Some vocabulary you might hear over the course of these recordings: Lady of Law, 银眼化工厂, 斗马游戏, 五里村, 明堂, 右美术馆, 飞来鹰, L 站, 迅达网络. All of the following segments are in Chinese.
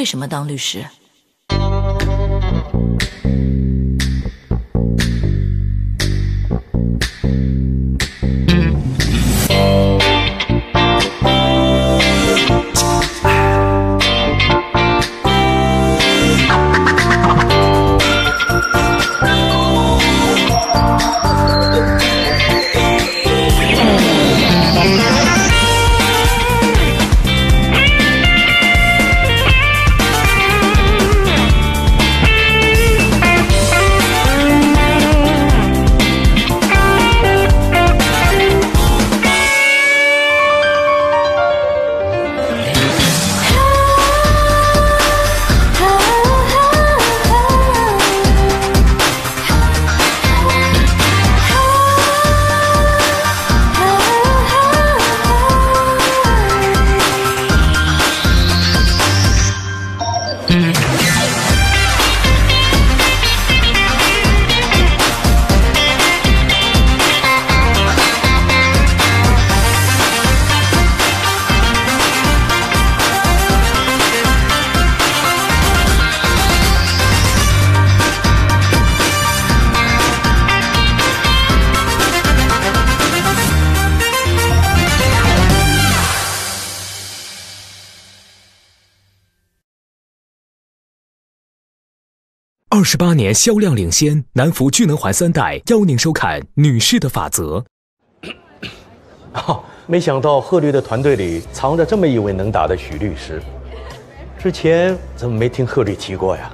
为什么当律师？28年销量领先，南孚聚能环三代邀您收看《女士的法则》。没想到贺律的团队里藏着这么一位能打的许律师，之前怎么没听贺律提过呀？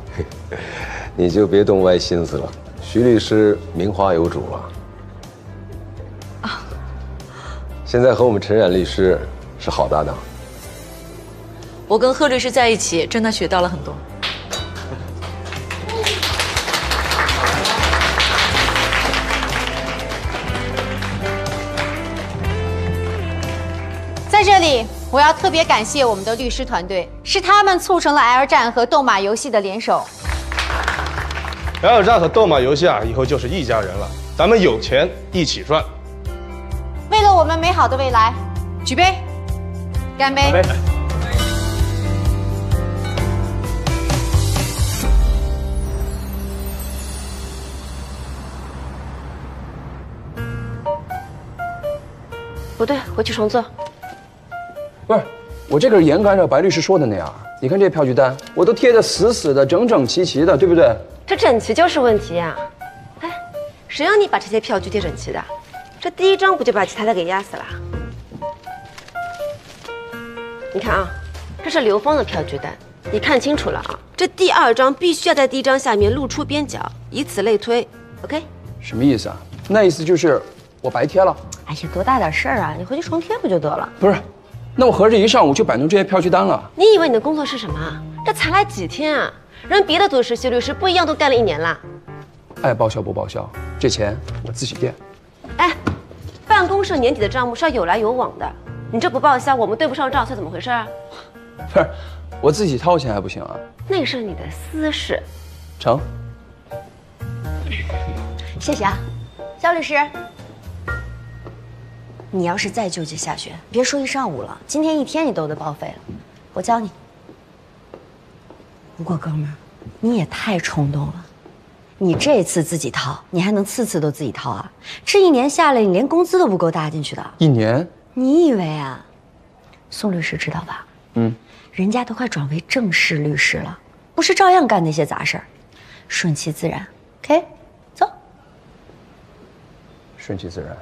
你就别动歪心思了，许律师名花有主了。现在和我们陈冉律师是好搭档。我跟贺律师在一起，真的学到了很多。 在这里，我要特别感谢我们的律师团队，是他们促成了 L 站和斗马游戏的联手。L 站和斗马游戏啊，以后就是一家人了，咱们有钱一起赚。为了我们美好的未来，举杯，干杯！干杯不对，回去重做。 不是，我这个是严格按照白律师说的那样。你看这票据单，我都贴得死死的、整整齐齐的，对不对？这整齐就是问题呀！哎，谁让你把这些票据贴整齐的？这第一张不就把其他的给压死了？你看啊，这是刘芳的票据单，你看清楚了啊！这第二张必须要在第一张下面露出边角，以此类推 ，OK？ 什么意思啊？那意思就是我白贴了？哎呀，多大点事儿啊！你回去重贴不就得了？不是。 那我合着一上午就摆弄这些票据单了。你以为你的工作是什么？这才来几天啊！人别的组实习律师不一样，都干了1年了。爱报销不报销，这钱我自己垫。哎，办公室年底的账目是要有来有往的，你这不报销，我们对不上账，算怎么回事啊？不是，我自己掏钱还不行啊？那是你的私事。成。谢谢啊，肖律师。 你要是再纠结下去，别说一上午了，今天一天你都得报废了。我教你。不过哥们儿，你也太冲动了。你这次自己掏，你还能次次都自己掏啊？这1年下来，你连工资都不够搭进去的。1年？你以为啊？宋律师知道吧？嗯。人家都快转为正式律师了，不是照样干那些杂事儿？顺其自然 ，OK？ 走。顺其自然。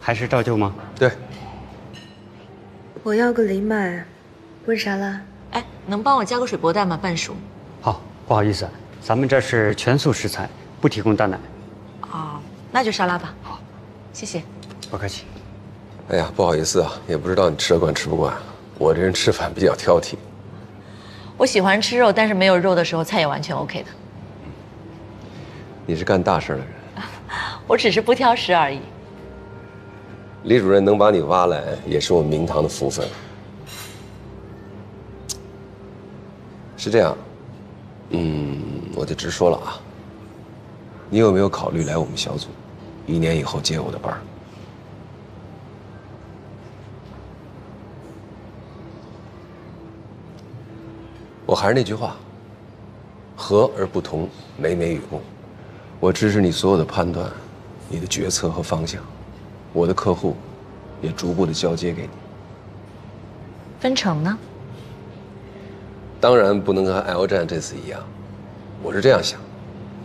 还是照旧吗？对。我要个藜麦，问啥了？哎，能帮我加个水波蛋吗？半熟。好，不好意思，咱们这是全素食材，不提供蛋奶。哦，那就沙拉吧。好，谢谢。不客气。哎呀，不好意思啊，也不知道你吃得惯吃不惯。我这人吃饭比较挑剔。我喜欢吃肉，但是没有肉的时候，菜也完全 OK 的。你是干大事的人。我只是不挑食而已。 李主任能把你挖来，也是我们明堂的福分。是这样，我就直说了啊。你有没有考虑来我们小组，1年以后接我的班？我还是那句话，和而不同，每每与共。我支持你所有的判断，你的决策和方向。我的客户也逐步的交接给你。分成呢？当然不能跟 L 站这次一样，我是这样想，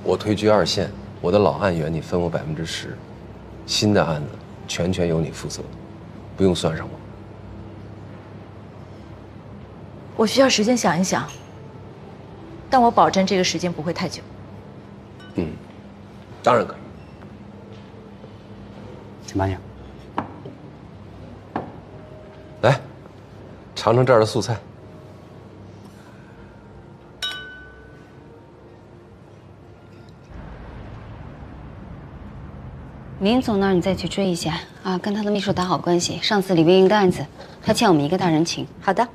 我退居二线，我的老案源你分我10%，新的案子全由你负责，不用算上我。我需要时间想一想，但我保证这个时间不会太久。嗯，当然可以。请慢点。来，尝尝这儿的素菜。 林总那儿你再去追一下啊，跟他的秘书打好关系。上次李月英的案子，他欠我们一个大人情。好的。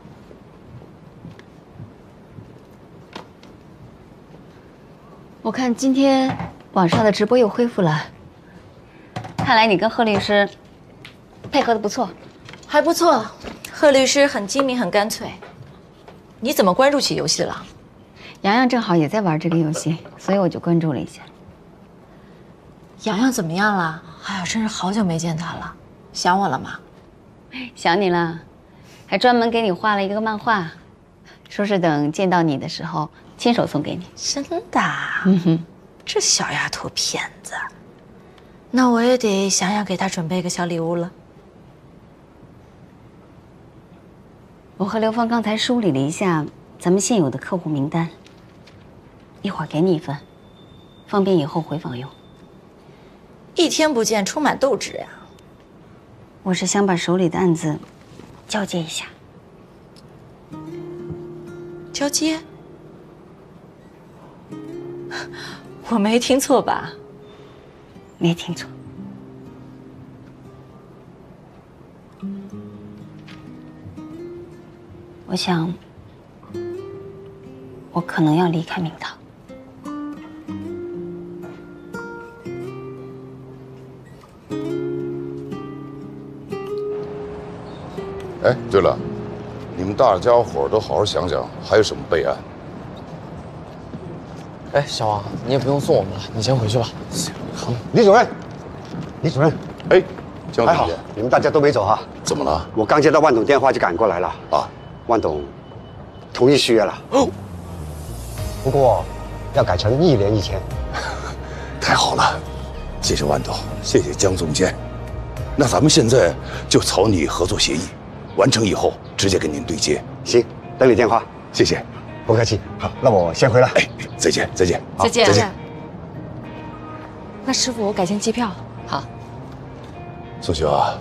我看今天网上的直播又恢复了，看来你跟贺律师配合的不错，还不错。贺律师很精明，很干脆。你怎么关注起游戏了？洋洋正好也在玩这个游戏，所以我就关注了一下。 洋洋怎么样了？哎呀，真是好久没见他了，想我了吗？想你了，还专门给你画了一个漫画，说是等见到你的时候亲手送给你。真的？嗯哼，这小丫头片子，那我也得想想给她准备个小礼物了。我和刘芳刚才梳理了一下咱们现有的客户名单，一会儿给你一份，方便以后回访用。 一天不见，充满斗志呀！我是想把手里的案子交接一下。交接？我没听错吧？没听错。我想，我可能要离开明道。 哎，对了，你们大家伙都好好想想，还有什么备案？哎，小王，你也不用送我们了，你先回去吧。行，好。李主任，李主任，哎，江总监，你们大家都没走啊？怎么了？我刚接到万董电话就赶过来了啊。万董同意续约了，哦，不过要改成1年1000。太好了，谢谢万董，谢谢江总监。那咱们现在就草拟合作协议。 完成以后，直接跟您对接。行，等你电话。谢谢，不客气。好，那我先回了。哎，再见，再见，再见，再见。那师傅，我改签机票。好。苏秋啊，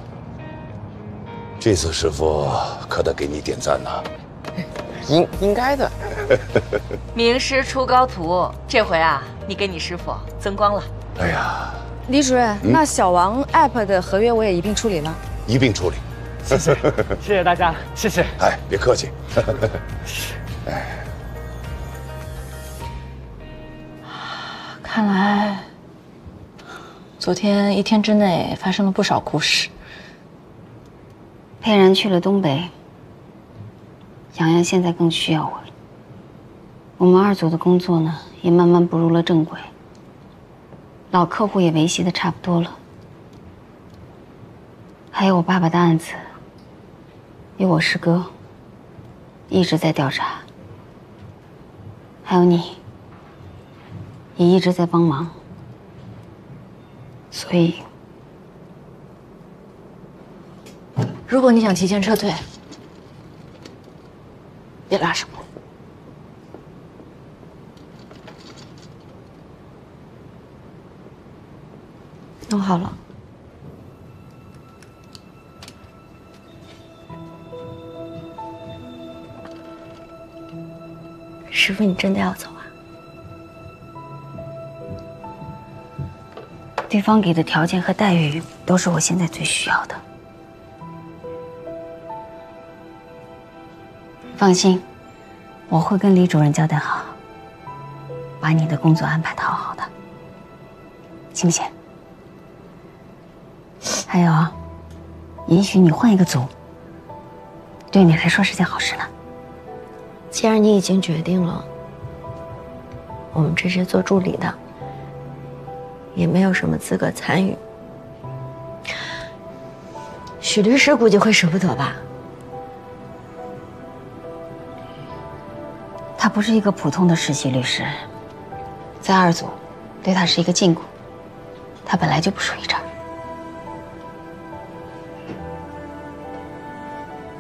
这次师傅可得给你点赞呐。应该的。名师出高徒，这回啊，你给你师傅增光了。哎呀，李主任，那小王 app 的合约我也一并处理了。一并处理。 谢谢，谢谢大家，谢谢。哎，别客气。哎，看来昨天一天之内发生了不少故事。沛然去了东北，洋洋现在更需要我了。我们二组的工作呢，也慢慢步入了正轨。老客户也维系的差不多了，还有我爸爸的案子。 有我师哥，一直在调查，还有你，也一直在帮忙，所以，如果你想提前撤退，别拉上我。弄好了。 师傅，你真的要走啊？对方给的条件和待遇都是我现在最需要的。放心，我会跟李主任交代好，把你的工作安排讨好的，行不行？还有，允许你换一个组，对你来说是件好事呢。既然你已经决定了，我们这些做助理的也没有什么资格参与。许律师估计会舍不得吧？他不是一个普通的实习律师，在二组，对他是一个禁锢。他本来就不属于这儿。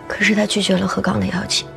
可是他拒绝了何刚的邀请。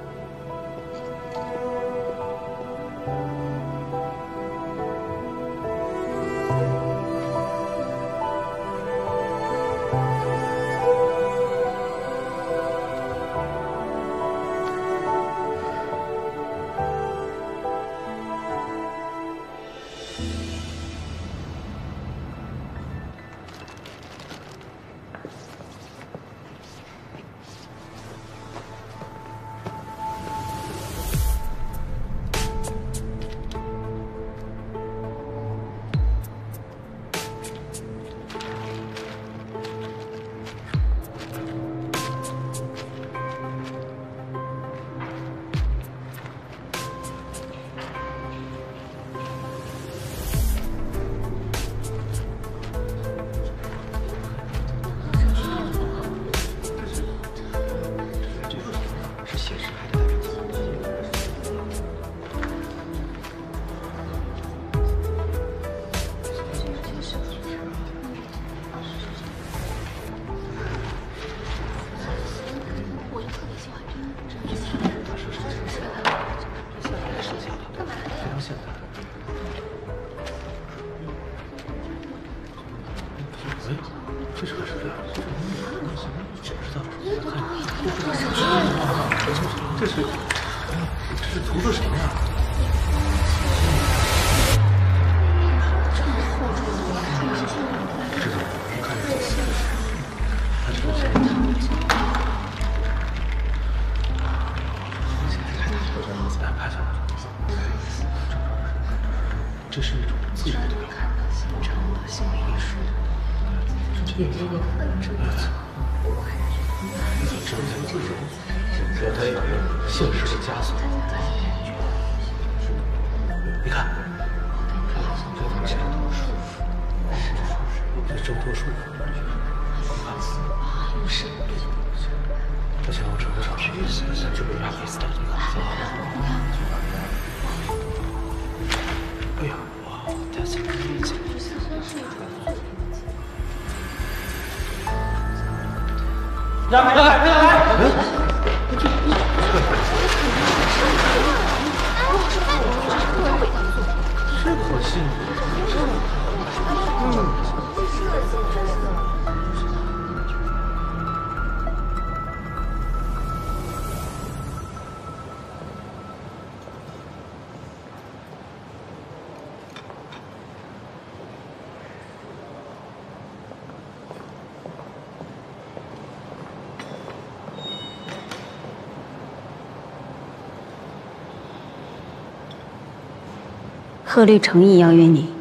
贺律诚意邀约你，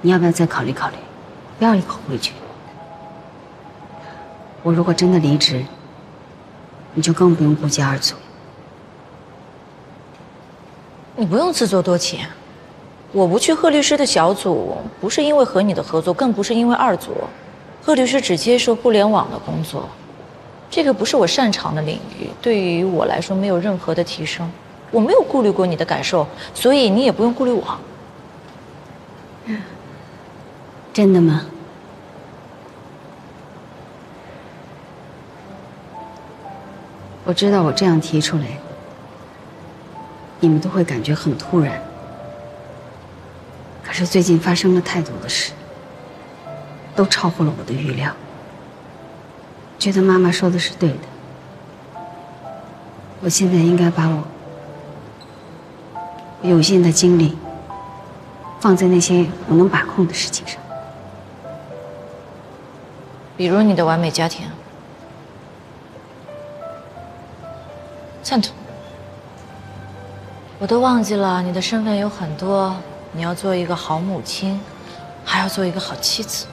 你要不要再考虑考虑？不要一口回绝。我如果真的离职，你就更不用顾及二组。你不用自作多情。我不去贺律师的小组，不是因为和你的合作，更不是因为二组。贺律师只接受互联网的工作，这个不是我擅长的领域，对于我来说没有任何的提升。 我没有顾虑过你的感受，所以你也不用顾虑我。真的吗？我知道我这样提出来，你们都会感觉很突然。可是最近发生了太多的事，都超乎了我的预料。觉得妈妈说的是对的，我现在应该把我 有限的精力放在那些我能把控的事情上，比如你的完美家庭。赞同。我都忘记了你的身份有很多，你要做一个好母亲，还要做一个好妻子。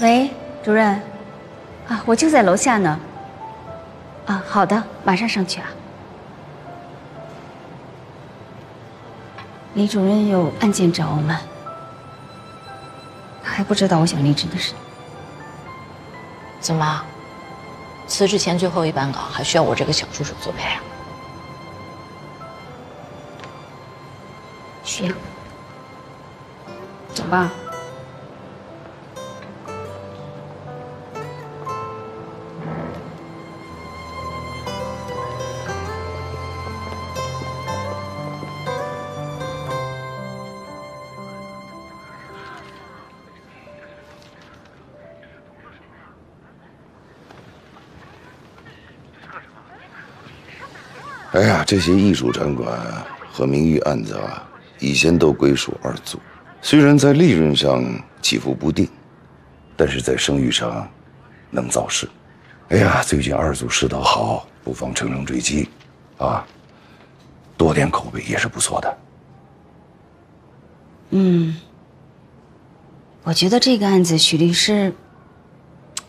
喂，主任，啊，我就在楼下呢。啊，好的，马上上去啊。李主任有案件找我们，他还不知道我想离职的事。怎么，辞职前最后一版稿还需要我这个小助手作陪啊？需要。走吧。 哎呀，这些艺术展馆和名誉案子啊，以前都归属二组，虽然在利润上起伏不定，但是在声誉上能造势。哎呀，最近二组势头好，不妨乘胜追击，啊，多点口碑也是不错的。嗯，我觉得这个案子许律师，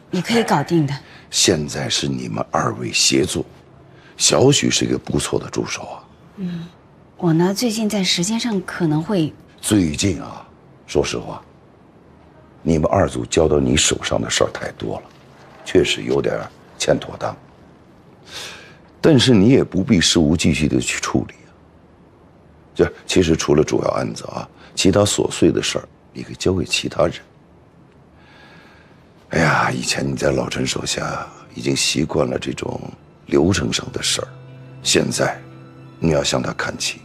你可以搞定的。现在是你们二位协作。 小许是一个不错的助手啊。嗯，我呢最近在时间上可能会……最近啊，说实话，你们二组交到你手上的事儿太多了，确实有点欠妥当。但是你也不必事无巨细的去处理啊。就其实除了主要案子啊，其他琐碎的事儿你可以交给其他人。哎呀，以前你在老陈手下已经习惯了这种。 流程上的事儿，现在你要向他看齐，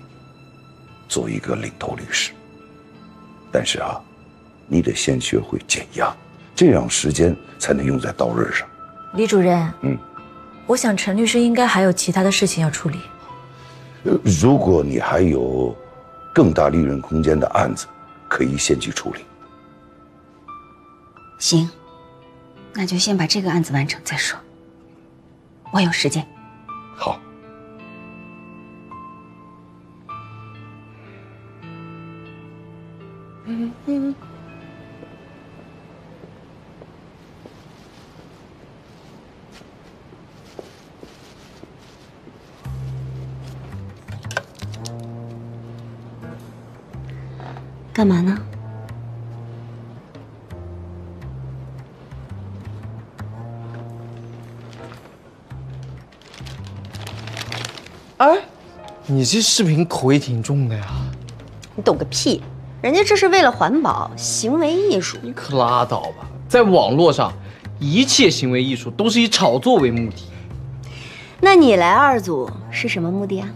做一个领头律师。但是啊，你得先学会减压，这样时间才能用在刀刃上。李主任，嗯，我想陈律师应该还有其他的事情要处理。如果你还有更大利润空间的案子，可以先去处理。行，那就先把这个案子完成再说。 我有时间。好。嗯。干嘛呢？ 儿，你这视频口味挺重的呀！你懂个屁，人家这是为了环保行为艺术。你可拉倒吧，在网络上，一切行为艺术都是以炒作为目的。那你来二组是什么目的啊？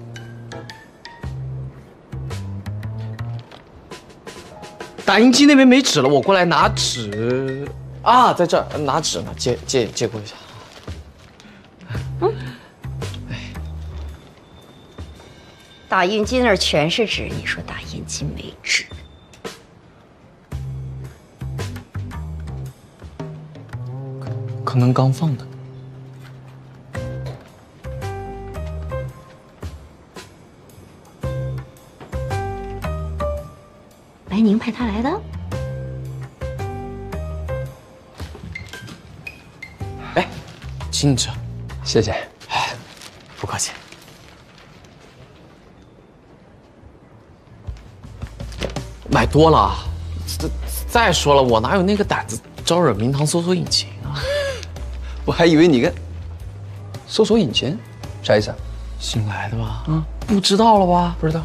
打印机那边没纸了，我过来拿纸啊，在这儿拿纸呢，借过一下。嗯。 打印机那儿全是纸，你说打印机没纸？可能刚放的。白宁派他来的。哎，请你吃，谢谢。哎，不客气。 买多了，再说了，我哪有那个胆子招惹名堂搜索引擎啊？我还以为你跟搜索引擎啥意思啊？新来的吧？啊，不知道了吧？不知道。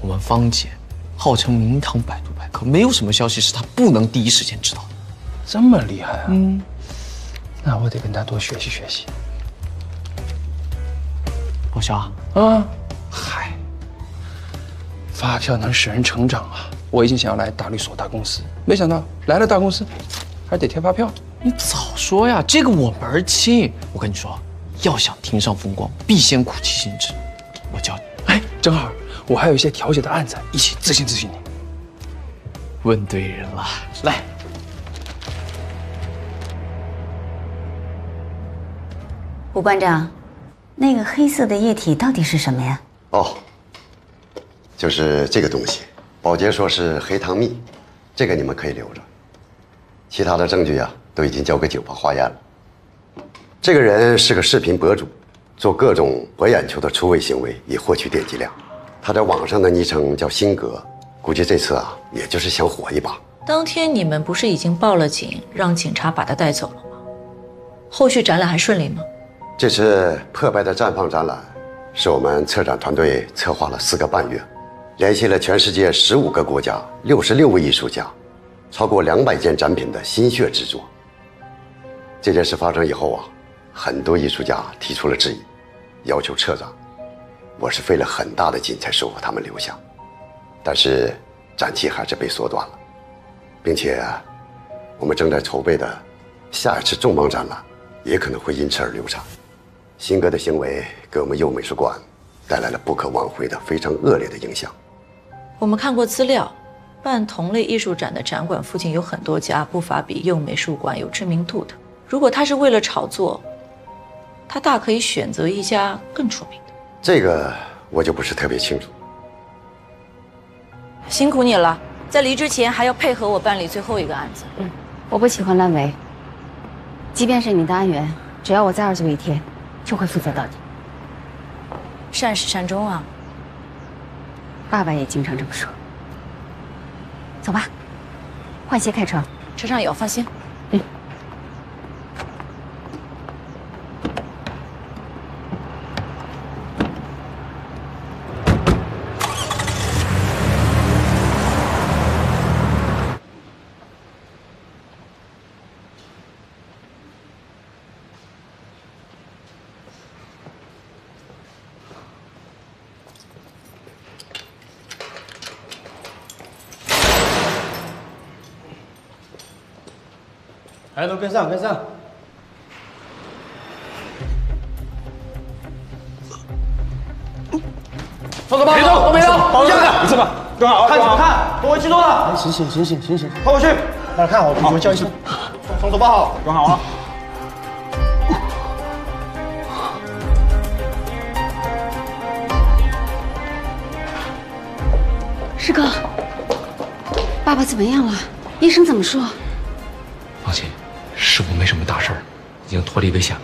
我们芳姐号称名堂百度百科，没有什么消息是她不能第一时间知道的。这么厉害啊？嗯，那我得跟她多学习学习。老肖啊，啊，嗨，发票能使人成长啊！ 我已经想要来大律所、大公司，没想到来了大公司，还得贴发票。你早说呀，这个我门儿清。我跟你说，要想听上风光，必先苦其心志。我教你。哎，正好我还有一些调解的案子，一起自信自信你。问对人了，来。吴馆长，那个黑色的液体到底是什么呀？哦，就是这个东西。 保洁说是黑糖蜜，这个你们可以留着，其他的证据呀、都已经交给酒吧化验了。这个人是个视频博主，做各种博眼球的出位行为以获取点击量。他在网上的昵称叫辛格，估计这次啊，也就是想火一把。当天你们不是已经报了警，让警察把他带走了吗？后续展览还顺利吗？这次破败的绽放展览，是我们策展团队策划了4个半月，联系了全世界15个国家、66位艺术家，超过200件展品的心血之作。这件事发生以后啊，很多艺术家提出了质疑，要求撤展。我是费了很大的劲才说服他们留下，但是展期还是被缩短了，并且我们正在筹备的下一次重磅展览也可能会因此而流产。辛格的行为给我们右美术馆带来了不可挽回的非常恶劣的影响。我们看过资料，办同类艺术展的展馆附近有很多家，不乏比右美术馆有知名度的。如果他是为了炒作，他大可以选择一家更出名的。这个我就不是特别清楚。辛苦你了，在离职前还要配合我办理最后一个案子。嗯，我不喜欢烂尾，即便是你的案源，只要我在2座一天，就会负责到底。善始善终啊。爸爸也经常这么说。走吧，换鞋开车。车上有，放心。嗯。来，都跟上，跟上。放手吧，别动，都别动，保下来，你这吧，蹲好，看什么看？我激动了。醒醒，醒醒，醒醒，跑过去，来看好，我叫一声。放手吧，好，蹲好啊。师哥，爸爸怎么样了？医生怎么说？放心。师傅没什么大事儿，已经脱离危险了。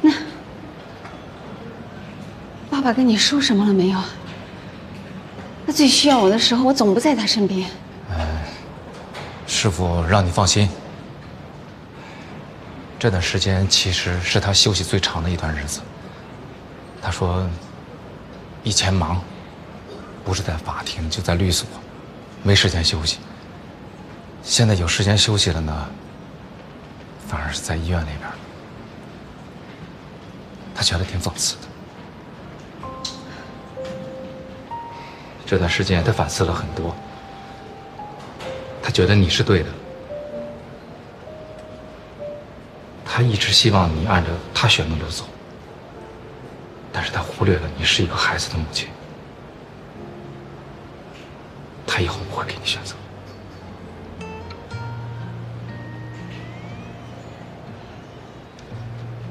那爸爸跟你说什么了没有？他最需要我的时候，我总不在他身边。师傅让你放心，这段时间其实是他休息最长的一段日子。他说，以前忙，不是在法庭就在律所，没时间休息。现在有时间休息了呢，反而是在医院那边，他觉得挺讽刺的。这段时间他反思了很多，他觉得你是对的，他一直希望你按照他选的路走，但是他忽略了你是一个孩子的母亲，他以后不会给你选择。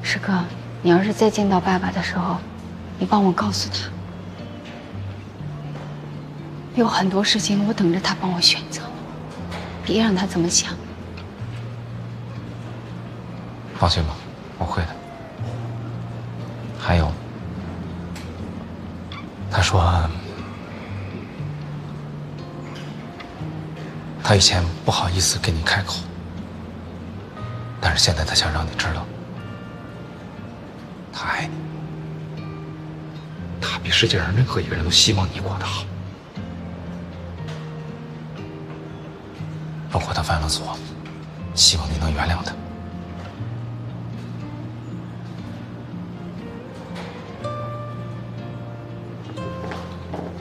师哥，你要是再见到爸爸的时候，你帮我告诉他，有很多事情我等着他帮我选择，别让他怎么想。放心吧，我会的。还有，他说，他以前不好意思跟你开口，但是现在他想让你知道。他爱你，他比世界上任何一个人都希望你过得好。包括他犯了错，希望你能原谅他。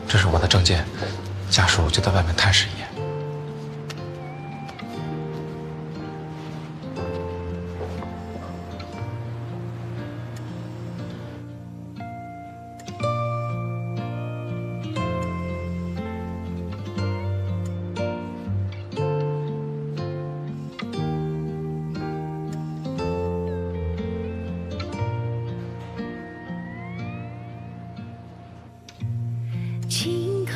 这是我的证件，家属就在外面探视一眼。轻叩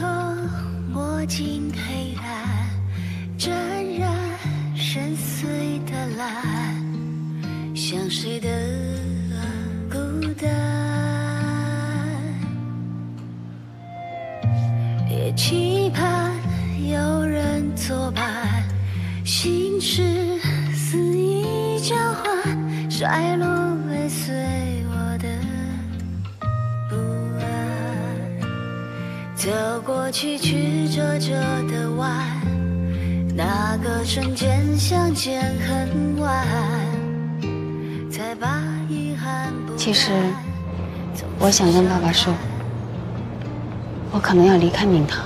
我竟黑暗，沾染。谁的孤单，也期盼有人作伴，心事肆意交换，衰落尾随我的不安，走过曲曲折折的弯，那个瞬间相见很晚。 其实，我想跟爸爸说，我可能要离开闵堂，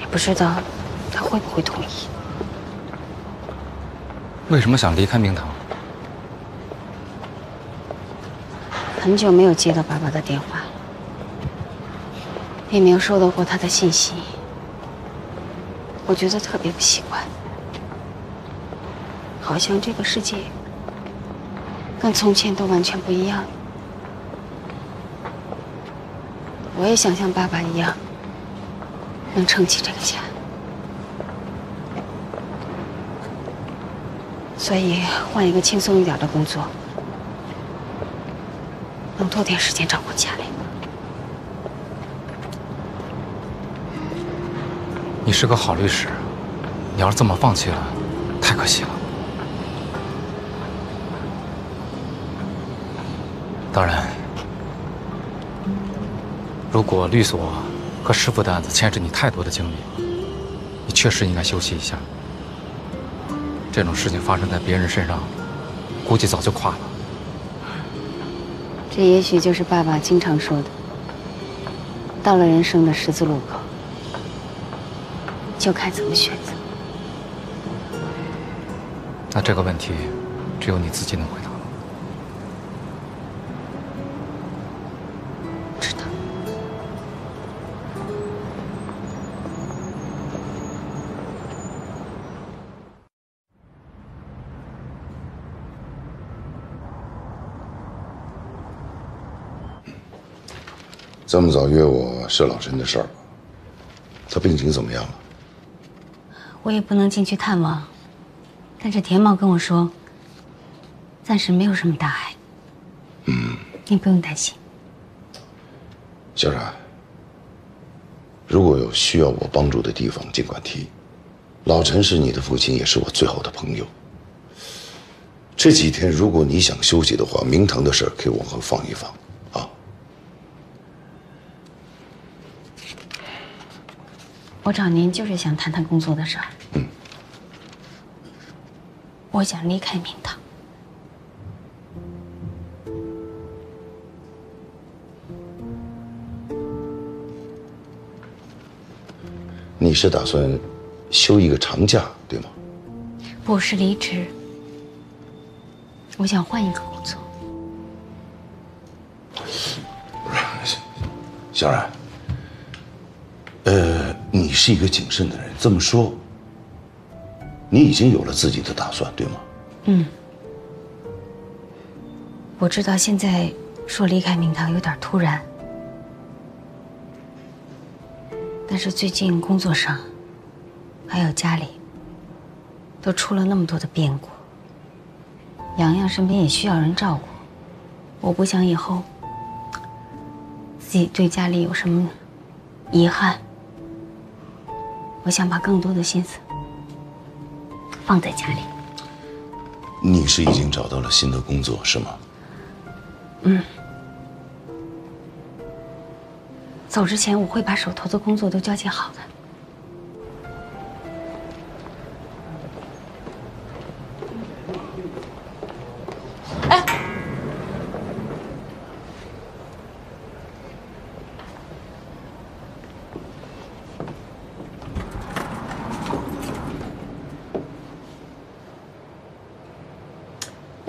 也不知道他会不会同意。为什么想离开闵堂？很久没有接到爸爸的电话，也没有收到过他的信息，我觉得特别不习惯，好像这个世界 跟从前都完全不一样。我也想像爸爸一样，能撑起这个家，所以换一个轻松一点的工作，能多点时间照顾家里。你是个好律师，你要是这么放弃了，太可惜了。 当然，如果律所和师傅的案子牵扯你太多的精力，你确实应该休息一下。这种事情发生在别人身上，估计早就垮了。这也许就是爸爸经常说的：到了人生的十字路口，就看怎么选择。那这个问题，只有你自己能回答。 这么早约我是老陈的事儿，他病情怎么样了？我也不能进去探望，但是田茂跟我说，暂时没有什么大碍。嗯，你不用担心。小冉，如果有需要我帮助的地方，尽管提。老陈是你的父亲，也是我最好的朋友。这几天如果你想休息的话，明堂的事儿可以往后放一放。 我找您就是想谈谈工作的事儿。嗯，我想离开闵堂。你是打算休一个长假，对吗？不是离职，我想换一个工作。小冉。 你是一个谨慎的人，这么说，你已经有了自己的打算，对吗？嗯，我知道现在说离开闵堂有点突然，但是最近工作上，还有家里，都出了那么多的变故。洋洋身边也需要人照顾，我不想以后自己对家里有什么遗憾。 我想把更多的心思放在家里。你是已经找到了新的工作是吗？嗯。走之前我会把手头的工作都交接好的。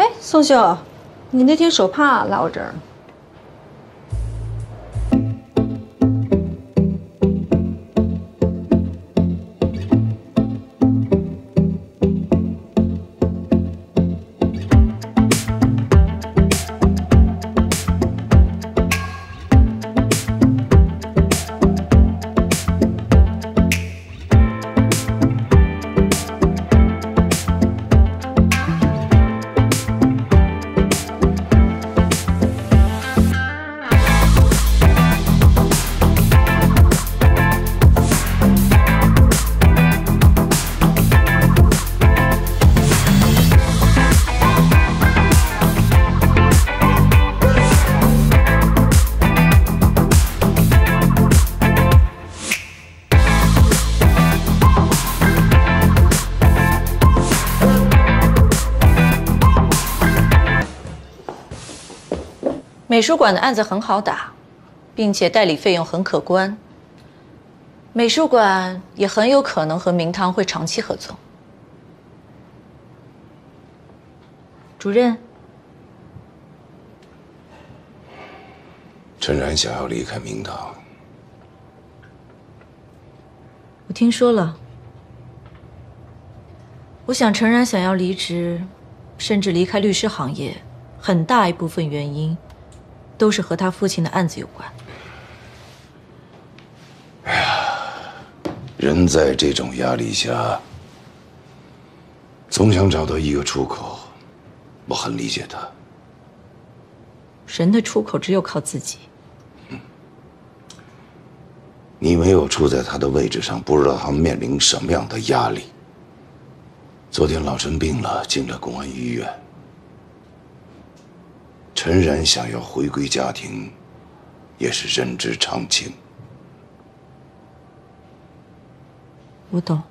哎，宋秀，你那天手帕落我这儿。美术馆的案子很好打，并且代理费用很可观。美术馆也很有可能和明堂会长期合作。主任，陈然想要离开明堂，我听说了。我想，陈然想要离职，甚至离开律师行业，很大一部分原因，都是和他父亲的案子有关。哎呀，人在这种压力下，总想找到一个出口，我很理解他。人的出口只有靠自己。你没有处在他的位置上，不知道他面临什么样的压力。 昨天老陈病了，进了公安医院。陈然想要回归家庭，也是人之常情。我懂。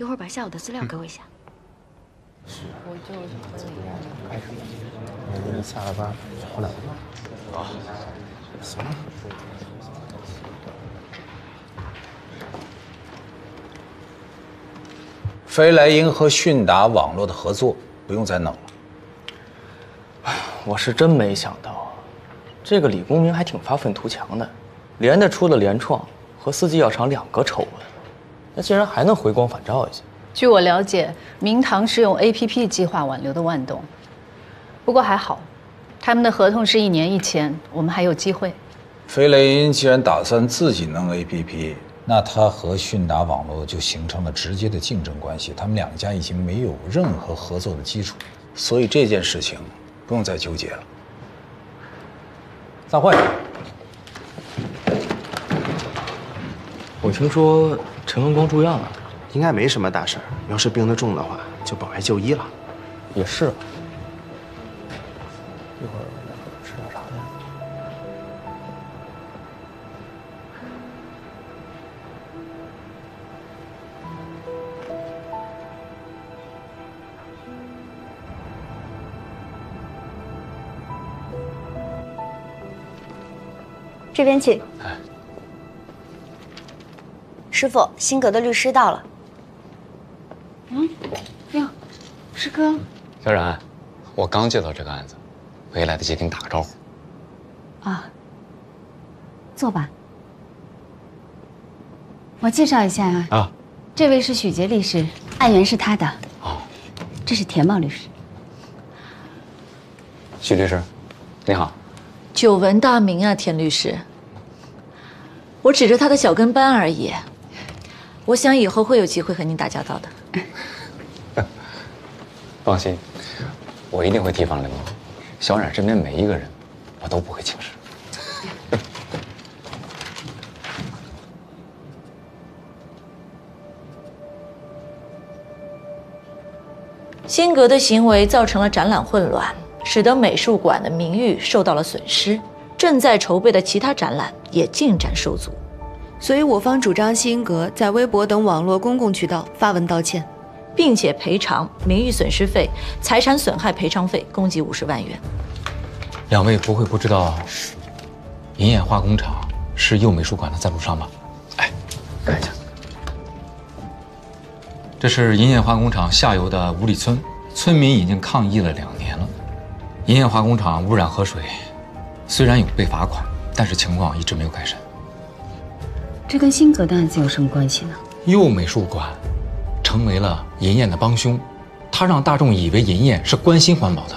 一会儿把下午的资料给我一下。是。我就下了班回来。好。行。 飞来鹰和迅达网络的合作不用再弄了。我是真没想到，这个李公明还挺发愤图强的，连着出了联创和四季药厂2个丑闻，那竟然还能回光返照一下。据我了解，明堂是用 APP 计划挽留的万东，不过还好，他们的合同是1年1签，我们还有机会。飞来鹰既然打算自己弄 APP。 那他和迅达网络就形成了直接的竞争关系，他们两家已经没有任何合作的基础，所以这件事情不用再纠结了。散会。我听说陈文光住院了，应该没什么大事儿。要是病得重的话，就保外就医了。也是。一会儿。 这边请。师傅，辛格的律师到了。嗯，哟，师哥。小冉，我刚接到这个案子，没来得及给你打个招呼。啊，坐吧。我介绍一下啊。啊。这位是许杰律师，案源是他的。哦。这是田茂律师。许律师，你好。久闻大名啊，田律师。 我指着他的小跟班而已，我想以后会有机会和您打交道的。放心，我一定会提防刘梦。小冉身边每一个人，我都不会轻视。辛格的行为造成了展览混乱，使得美术馆的名誉受到了损失。 正在筹备的其他展览也进展受阻，所以我方主张辛格在微博等网络公共渠道发文道歉，并且赔偿名誉损失费、财产损害赔偿费共计50万元。两位不会不知道，银眼化工厂是右美术馆的赞助商吧？哎，看一下，这是银眼化工厂下游的五里村，村民已经抗议了2年了。银眼化工厂污染河水。 虽然有被罚款，但是情况一直没有改善。这跟辛格的案子有什么关系呢？右美术馆成为了银燕的帮凶，他让大众以为银燕是关心环保的。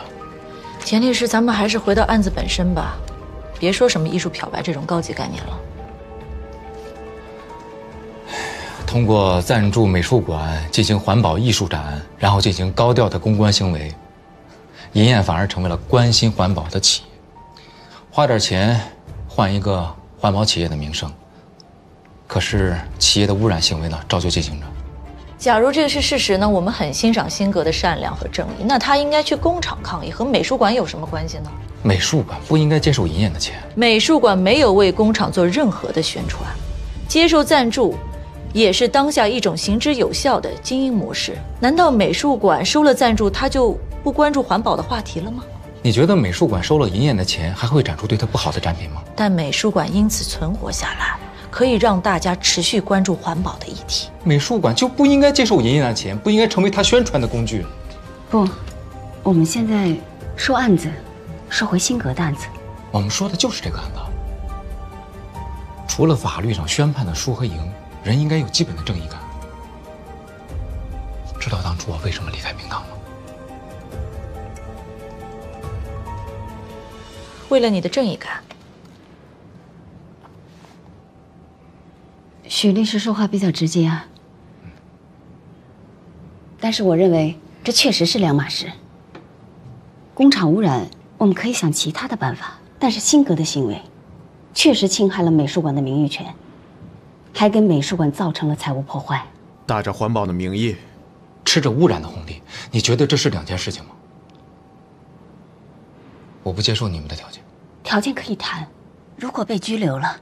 田律师，咱们还是回到案子本身吧，别说什么艺术漂白这种高级概念了。通过赞助美术馆进行环保艺术展，然后进行高调的公关行为，银燕反而成为了关心环保的企业。 花点钱换一个环保企业的名声，可是企业的污染行为呢，照旧进行着。假如这个是事实呢？我们很欣赏辛格的善良和正义，那他应该去工厂抗议，和美术馆有什么关系呢？美术馆不应该接受银燕的钱。美术馆没有为工厂做任何的宣传，接受赞助，也是当下一种行之有效的经营模式。难道美术馆收了赞助，他就不关注环保的话题了吗？你觉得美术馆收了银眼的钱，还会展出对它不好的展品吗？但美术馆因此存活下来，可以让大家持续关注环保的议题。美术馆就不应该接受银眼的钱，不应该成为它宣传的工具。不，我们现在说案子，说回辛格的案子。我们说的就是这个案子。除了法律上宣判的输和赢，人应该有基本的正义感。知道当初我为什么离开冰糖吗？ 为了你的正义感，许律师说话比较直接啊。但是我认为这确实是两码事。工厂污染，我们可以想其他的办法，但是辛格的行为，确实侵害了美术馆的名誉权，还给美术馆造成了财务破坏。打着环保的名义，吃着污染的红利，你觉得这是两件事情吗？ 我不接受你们的条件，条件可以谈。如果被拘留了，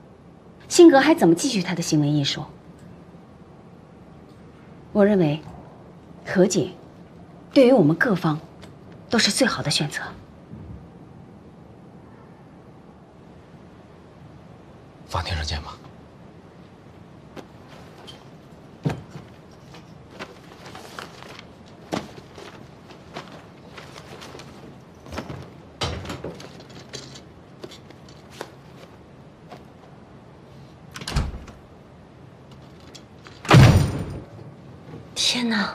辛格还怎么继续他的行为艺术？我认为，和解对于我们各方都是最好的选择。法庭上见吧。 天哪！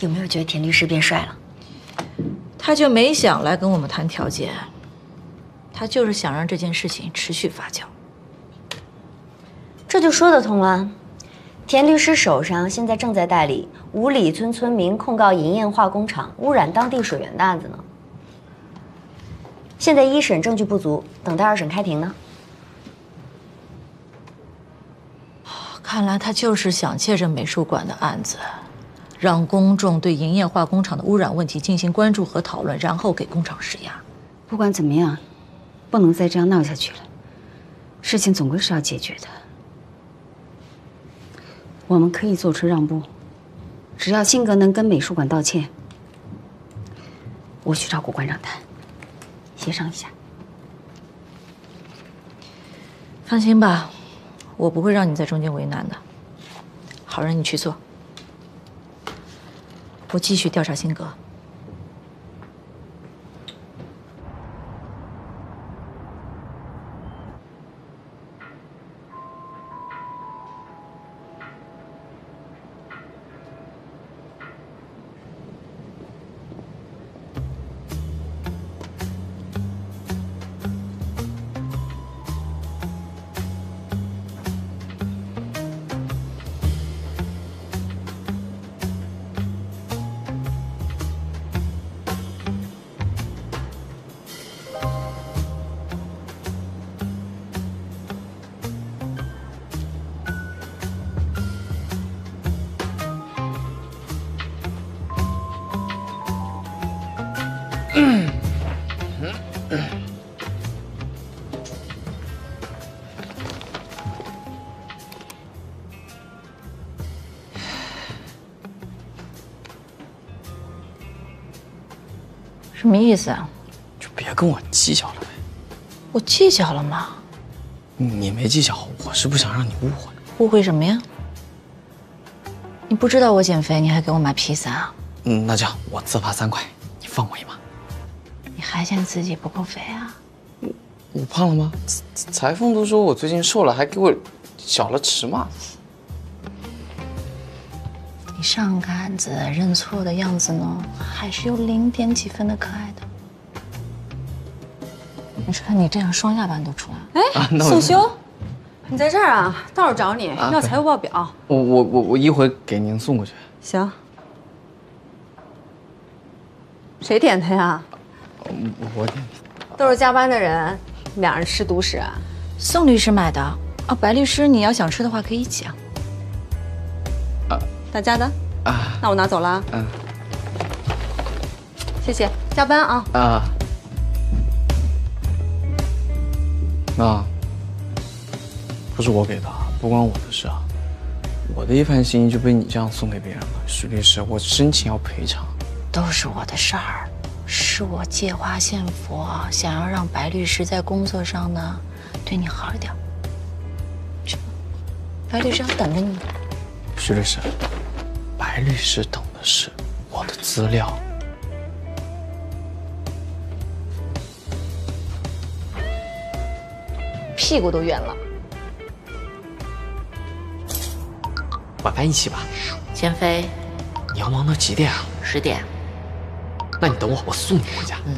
有没有觉得田律师变帅了？他就没想来跟我们谈条件，他就是想让这件事情持续发酵。这就说得通了。田律师手上现在正在代理五里村村民控告银燕化工厂污染当地水源的案子呢。现在一审证据不足，等待二审开庭呢。 看来他就是想借着美术馆的案子，让公众对银燕化工厂的污染问题进行关注和讨论，然后给工厂施压。不管怎么样，不能再这样闹下去了。事情总归是要解决的。我们可以做出让步，只要辛格能跟美术馆道歉，我去找古馆长谈，协商一下。放心吧。 我不会让你在中间为难的，好让你去做。我继续调查辛格。什么意思啊？就别跟我计较了呗。我计较了吗？你没计较，我是不想让你误会。误会什么呀？你不知道我减肥，你还给我买披萨啊？那这样我自罚3块，你放我一马。你还嫌自己不够肥啊？我胖了吗？裁缝都说我最近瘦了，还给我小了尺码。你上个案子认错的样子呢，还是有0点几分的可爱的。你说你这样双下巴都出来了。哎，宋修，你在这儿啊？到时候找你要财务报表。我一会给您送过去。行。谁点的呀？我点的。都是加班的人，俩人吃独食啊？宋律师买的啊，白律师你要想吃的话可以一起啊。 大家的啊，那我拿走了。嗯，谢谢，加班啊。啊，那不是我给的，不关我的事啊。我的一番心意就被你这样送给别人了，许律师，我深情要赔偿。都是我的事儿，是我借花献佛，想要让白律师在工作上呢对你好一点。这白律师要等着你。徐律师，白律师等的是我的资料。 屁股都圆了，晚饭一起吧。千飞，你要忙到几点啊？10点。那你等我，我送你回家。嗯。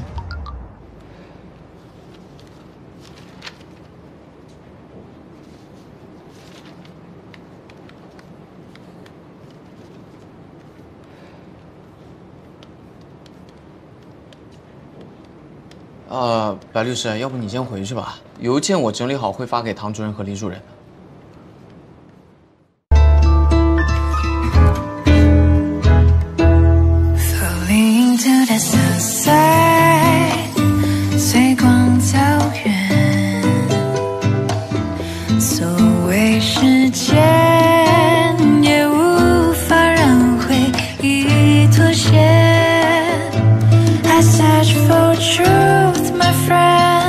白律师，要不你先回去吧。 邮件我整理好，会发给唐主任和李主任。随光走远，所谓时间也无法让回忆妥协。I search for truth, my friend.